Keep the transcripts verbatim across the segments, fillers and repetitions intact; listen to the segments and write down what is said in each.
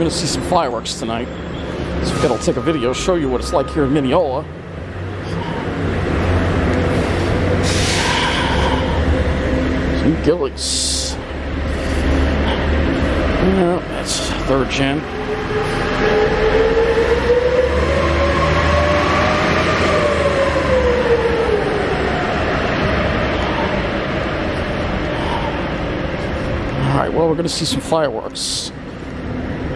going to see some fireworks tonight. So I'll take a video, show you what it's like here in Mineola. New Gillies. No, that's third gen. Alright, well, we're going to see some fireworks.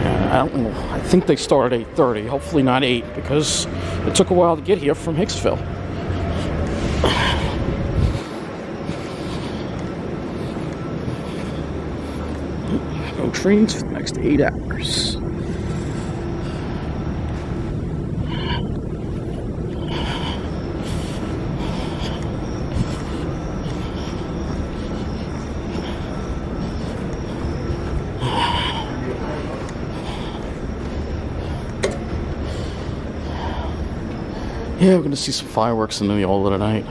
Uh, I don't know. I think they start at eight thirty. Hopefully not eight, because it took a while to get here from Hicksville. No trains for the next eight hours. Yeah, we're gonna see some fireworks in Mineola tonight.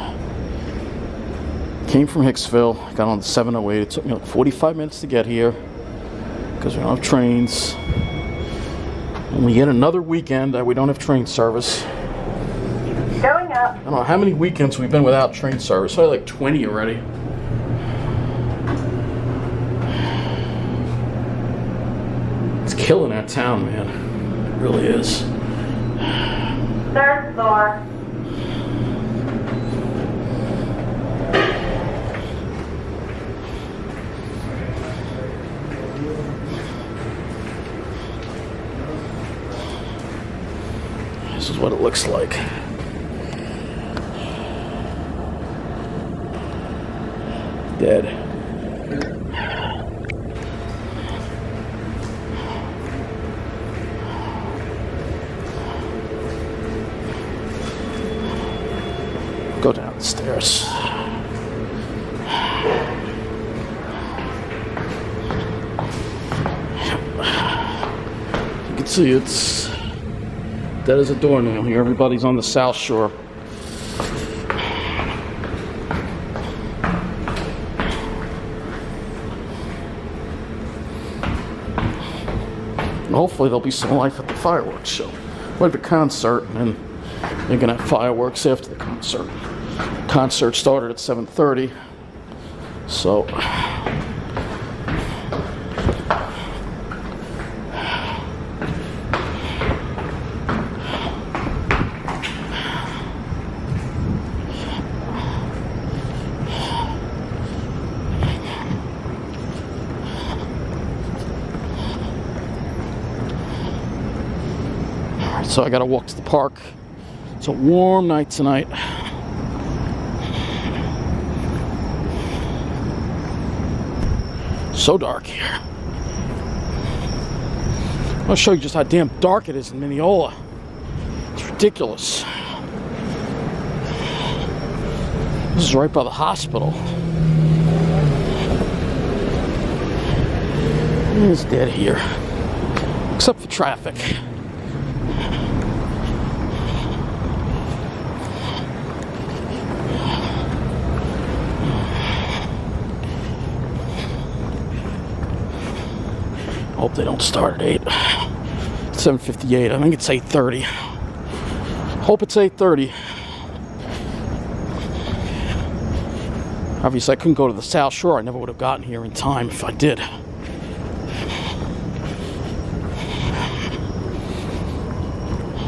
Came from Hicksville, got on the seven oh eight. It took me like forty-five minutes to get here, because we don't have trains. And we get another weekend that we don't have train service. Going up. I don't know how many weekends we've been without train service. Probably like twenty already. It's killing that town, man. It really is. Third floor. This is what it looks like. Dead. Go down the stairs. You can see it's that is a doornail here. Everybody's on the South Shore. And hopefully there'll be some life at the fireworks show. We'll have a concert, and then they're gonna have fireworks after the concert. The concert started at seven thirty, so So I gotta walk to the park. It's a warm night tonight. So dark here. I'll show you just how damn dark it is in Mineola. It's ridiculous. This is right by the hospital. It's dead here. Except for traffic. Hope they don't start at eight. seven fifty-eight. I think it's eight thirty. Hope it's eight thirty. Obviously, I couldn't go to the South Shore. I never would have gotten here in time if I did. I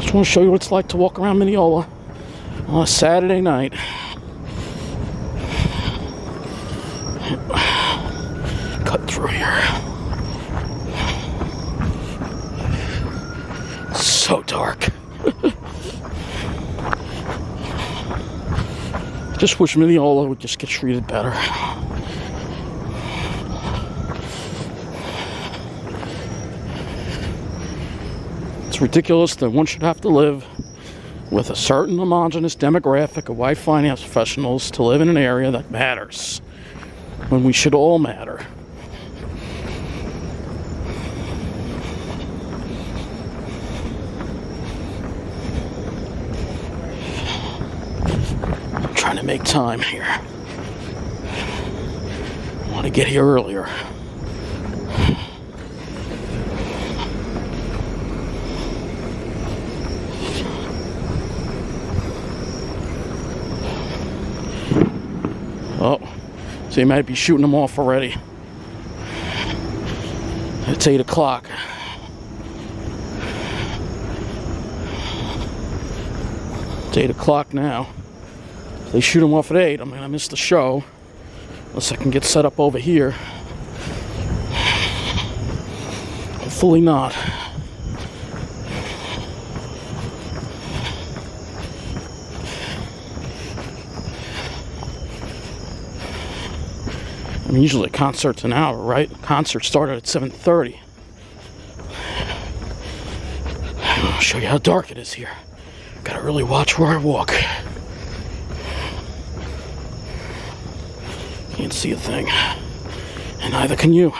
just want to show you what it's like to walk around Mineola on a Saturday night. Cut through here. So dark. Just wish Mineola would just get treated better. It's ridiculous that one should have to live with a certain homogenous demographic of white finance professionals to live in an area that matters, when we should all matter. Make time here. I want to get here earlier. Oh, so they might be shooting them off already. It's eight o'clock. It's eight o'clock now. If they shoot them off at eight, I mean, I missed the show. Unless I can get set up over here. Hopefully not. I mean, usually a concert's an hour, right? A concert started at seven thirty. I'll show you how dark it is here. Gotta really watch where I walk. Can't see a thing. And neither can you.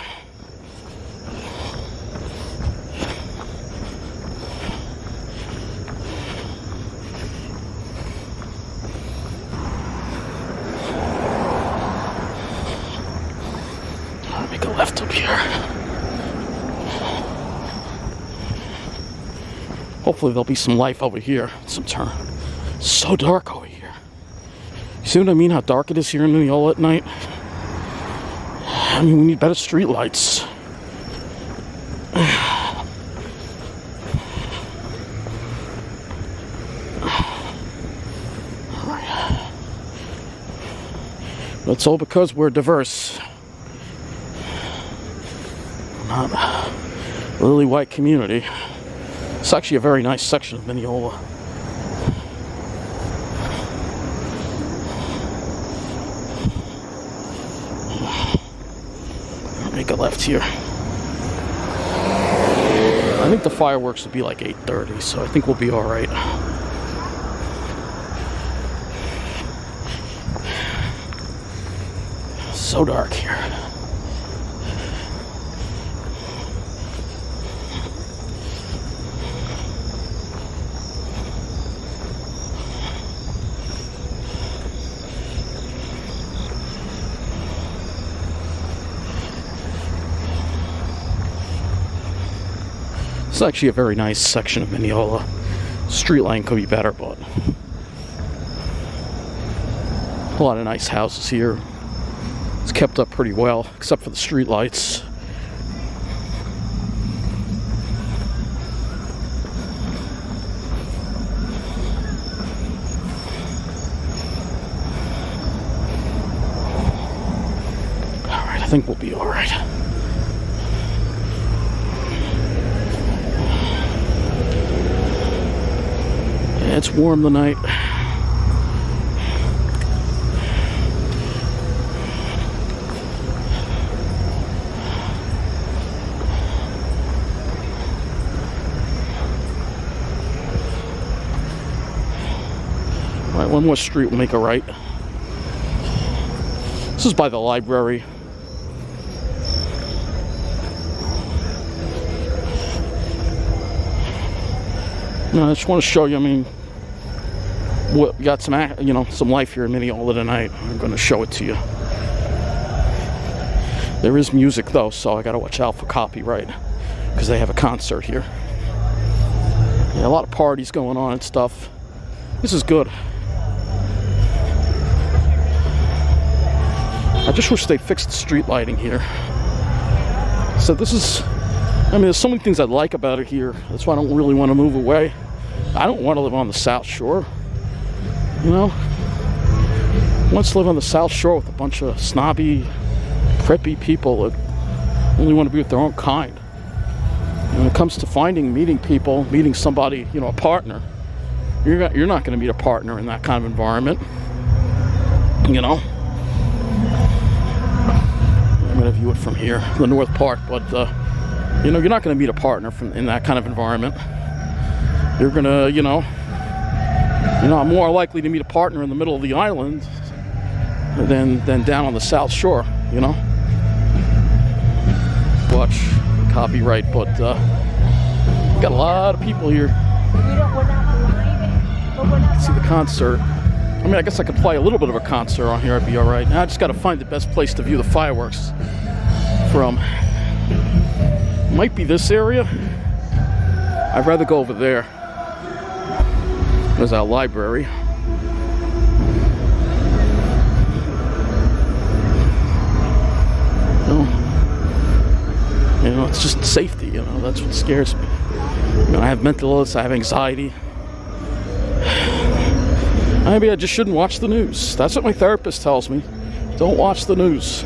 Hopefully there'll be some life over here, some turn. It's so dark over here. You see what I mean, how dark it is here in Neola at night? I mean, we need better street lights. Alright. But it's all because we're diverse. We're not a really white community. It's actually a very nice section of Mineola. I'll make a left here. I think the fireworks will be like eight thirty, so I think we'll be alright. So dark here. It's actually a very nice section of Mineola. Street line could be better, but a lot of nice houses here. It's kept up pretty well, except for the street lights. All right, I think we'll be all right. It's warm tonight. All right, one more street will make a right. This is by the library. No, I just want to show you, I mean, we got some, you know, some life here in Mineola tonight. I'm going to show it to you. There is music though, so I got to watch out for copyright because they have a concert here. Yeah, a lot of parties going on and stuff. This is good. I just wish they fixed the street lighting here. So this is, I mean, there's so many things I like about it here. That's why I don't really want to move away. I don't want to live on the South Shore. You know, once live on the South Shore with a bunch of snobby, preppy people that only want to be with their own kind. And when it comes to finding, meeting people, meeting somebody, you know, a partner, you're not, you're not going to meet a partner in that kind of environment. You know, I'm going to view it from here, the North Park, but uh, you know, you're not going to meet a partner from in that kind of environment. You're going to, you know. You know, I'm more likely to meet a partner in the middle of the island than, than down on the South Shore, you know? Watch copyright, but uh, got a lot of people here. See the concert. I mean, I guess I could play a little bit of a concert on here. I'd be all right. Now I just got to find the best place to view the fireworks from. Might be this area. I'd rather go over there. There's our library. it's just safety, you know, that's what scares me. You know, I have mental illness, I have anxiety. Maybe I just shouldn't watch the news. That's what my therapist tells me. Don't watch the news.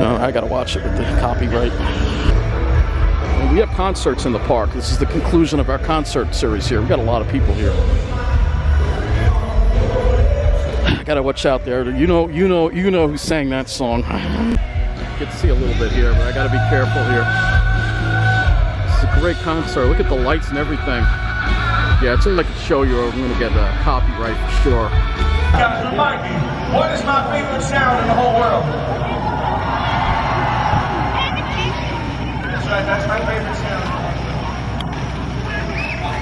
No, I gotta watch it with the copyright. We have concerts in the park. This is the conclusion of our concert series here. We've got a lot of people here. I gotta watch out there. You know, you know, you know who sang that song. Get to see a little bit here, but I gotta be careful here. This is a great concert. Look at the lights and everything. Yeah, it's like a show you. I'm gonna get a copyright for sure. Captain Mikey, what is my favorite sound in the whole world? That's my favorite sound.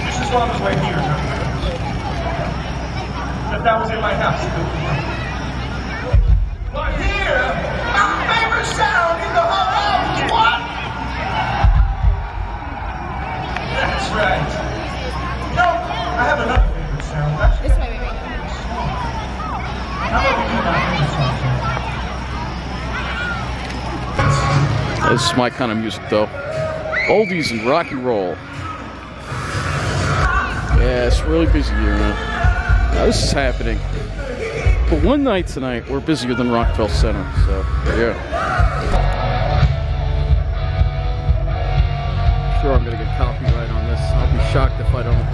Just as long as my ears are here. If that was in my house. But here, my favorite sound in the whole world is what? That's right. No, I have another favorite sound. That's this way, baby. I'm going to do my favorite sound. This is my kind of music, though. Oldies and rock and roll. Yeah, it's a really busy year, man. Now, this is happening. But one night tonight, we're busier than Rockville Center, so, yeah. I'm sure I'm gonna get copyright on this. I'll be shocked if I don't.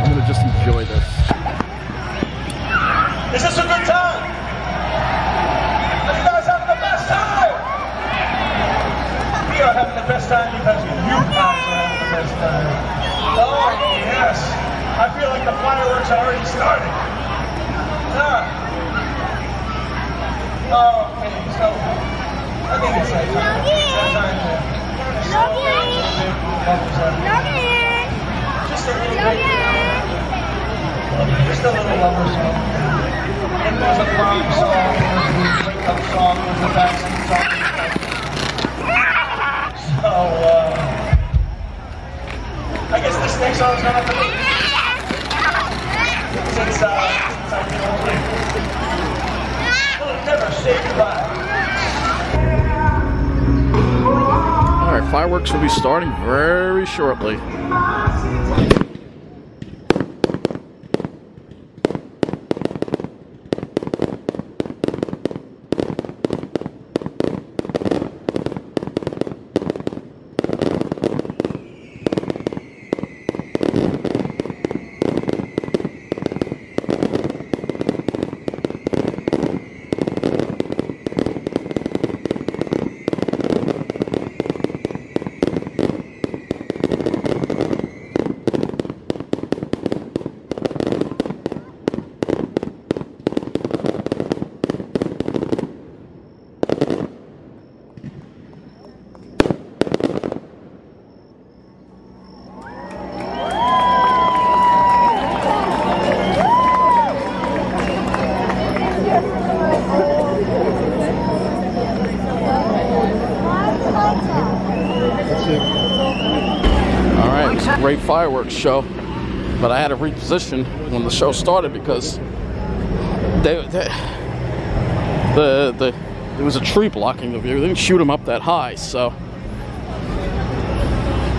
I'm gonna just enjoy this. Is this a good time? Having the best time because you cops are having the best time. Oh, yes. I feel like the fireworks are already started. Ah. Oh, okay, so I think it's that time. That time to slow down the big bubbles on here. Just a little bit. Just a little lover song. And there's a prom song, there's a breakup song, there's a backseat song. So, uh, I guess this next song's not up to me. Since, uh, since I've been over here. We'll never say goodbye. Alright, fireworks will be starting very shortly. Great fireworks show, but I had to reposition when the show started because they, they, the the there was a tree blocking the view. They didn't shoot them up that high, so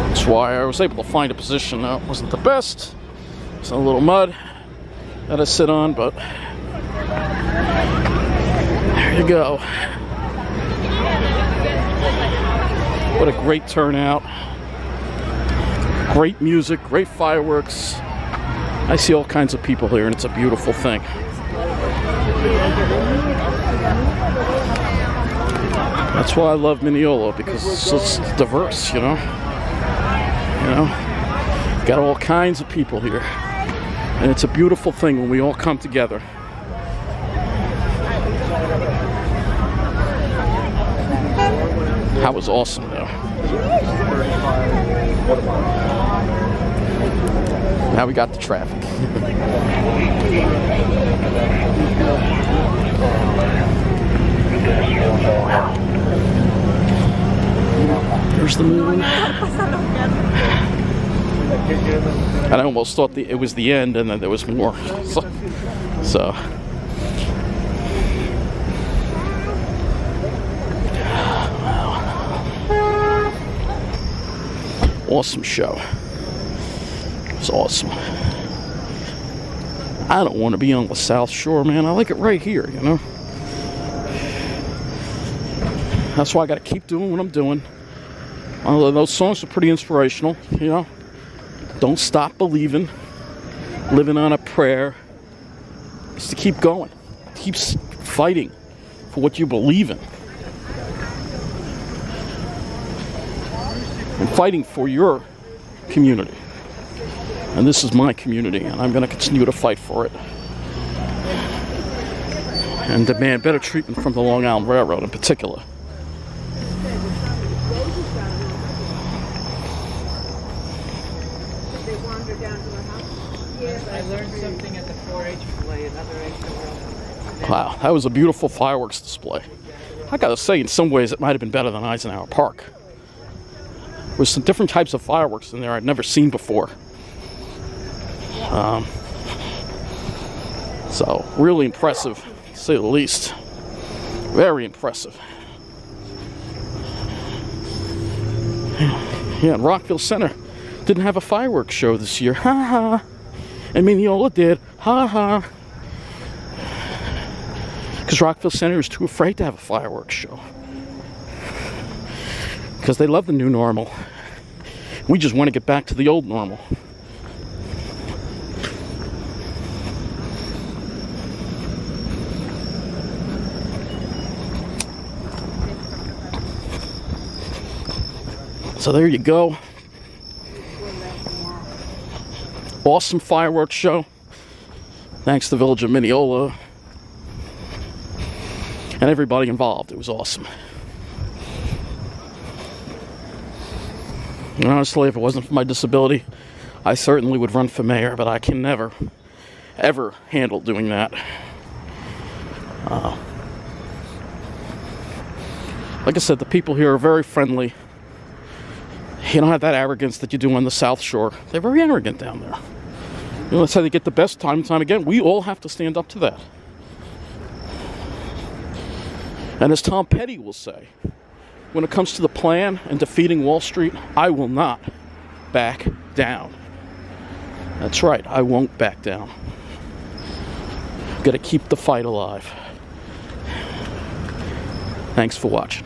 that's why I was able to find a position that wasn't the best. It's a little mud that I sit on, but there you go. What a great turnout. Great music, great fireworks. I see all kinds of people here, and it's a beautiful thing. That's why I love Mineola, because it's, it's diverse, you know? You know? Got all kinds of people here. And it's a beautiful thing when we all come together. That was awesome, though. Now we got the traffic. Wow. There's the moon. And I almost thought the, it was the end, and then there was more. So, so. Awesome show. It was awesome. I don't want to be on the South Shore, man. I like it right here, you know. That's why I got to keep doing what I'm doing. Although those songs are pretty inspirational, you know. Don't stop believing. Living on a prayer. It's to keep going. Keep fighting for what you believe in. And fighting for your community. And this is my community, and I'm going to continue to fight for it. And demand better treatment from the Long Island Railroad in particular. I learned something at the four H play, another H. Wow, that was a beautiful fireworks display. I gotta say, in some ways, it might have been better than Eisenhower Park. There was some different types of fireworks in there I'd never seen before. Um, so, really impressive, to say the least. Very impressive. Yeah, and Rockville Center didn't have a fireworks show this year. Ha ha. And Mineola did. Ha ha. Because Rockville Center is too afraid to have a fireworks show. Because they love the new normal. We just want to get back to the old normal. So there you go. Awesome fireworks show. Thanks to the village of Mineola and everybody involved. It was awesome. And honestly, if it wasn't for my disability, I certainly would run for mayor, but I can never, ever handle doing that. Uh, like I said, the people here are very friendly. You don't have that arrogance that you do on the South Shore. They're very arrogant down there. You know, that's how they get the best time and time again. We all have to stand up to that. And as Tom Petty will say, when it comes to the plan and defeating Wall Street, I will not back down. That's right, I won't back down. Gotta keep the fight alive. Thanks for watching.